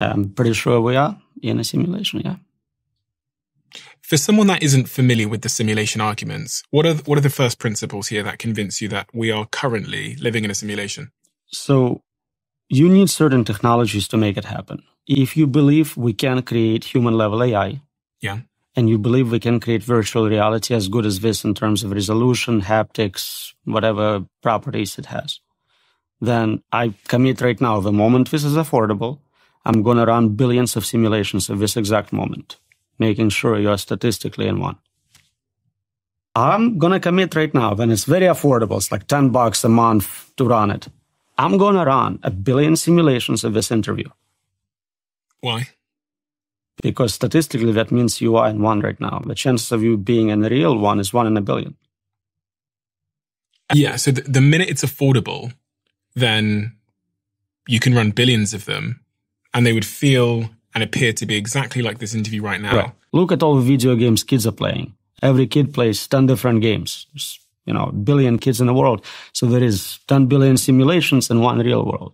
I'm pretty sure we are in a simulation, yeah. For someone that isn't familiar with the simulation arguments, what are the first principles here that convince you that we are currently living in a simulation? So you need certain technologies to make it happen. If you believe we can create human-level AI, yeah, and you believe we can create virtual reality as good as this in terms of resolution, haptics, whatever properties it has, then I commit right now, the moment this is affordable, I'm going to run billions of simulations at this exact moment, making sure you are statistically in one. I'm going to commit right now, when it's very affordable, it's like $10 a month to run it. I'm going to run a billion simulations of this interview. Why? Because statistically, that means you are in one right now. The chances of you being in a real one is 1 in a billion. Yeah, so the minute it's affordable, then you can run billions of them, and they would feel and appear to be exactly like this interview right now. Right. Look at all the video games kids are playing. Every kid plays 10 different games. There's, you know, a billion kids in the world. So there is 10 billion simulations in one real world.